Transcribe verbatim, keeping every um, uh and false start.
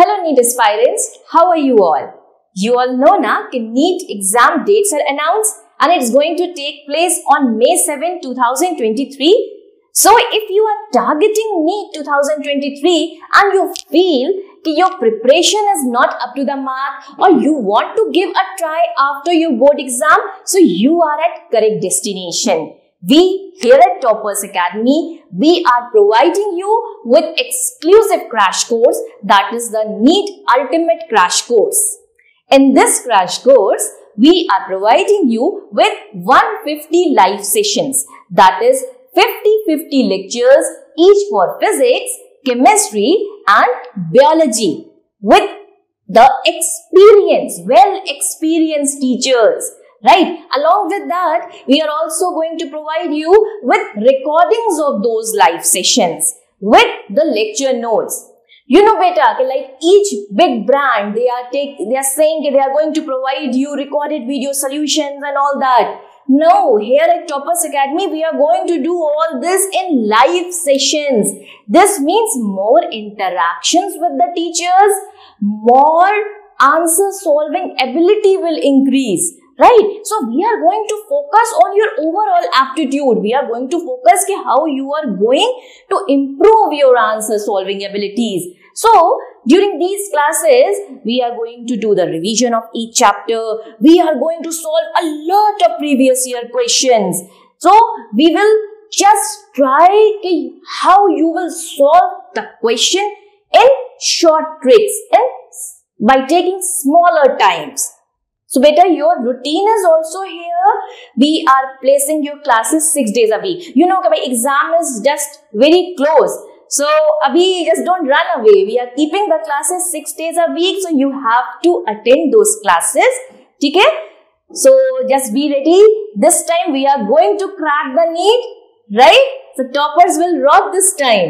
Hello NEET aspirants, how are you all? You all know na ki NEET exam dates are announced and it's going to take place on May seventh two thousand twenty-three. So if you are targeting NEET two thousand twenty-three and you feel ki your preparation is not up to the mark or you want to give a try after your board exam, so you are at correct destination. We here at Toppers Academy, we are providing you with exclusive crash course, that is the NEET Ultimate Crash Course. In this crash course, we are providing you with one hundred fifty live sessions, that is fifty fifty lectures, each for physics, chemistry and biology, with the experience, well experienced teachers. Right, along with that, we are also going to provide you with recordings of those live sessions with the lecture notes. You know, beta, like each big brand, they are take, they are saying they are going to provide you recorded video solutions and all that. No, here at Toppers Academy, we are going to do all this in live sessions. This means more interactions with the teachers, more answer solving ability will increase. Right? So we are going to focus on your overall aptitude. We are going to focus on how you are going to improve your answer solving abilities. So during these classes, we are going to do the revision of each chapter. We are going to solve a lot of previous year questions. So we will just try how you will solve the question in short tricks and by taking smaller times. So beta, your routine is also here. We are placing your classes six days a week. You know, exam is just very close. So abhi, just don't run away. We are keeping the classes six days a week. So you have to attend those classes. Okay? So just be ready. This time we are going to crack the NEET. Right? So toppers will rock this time.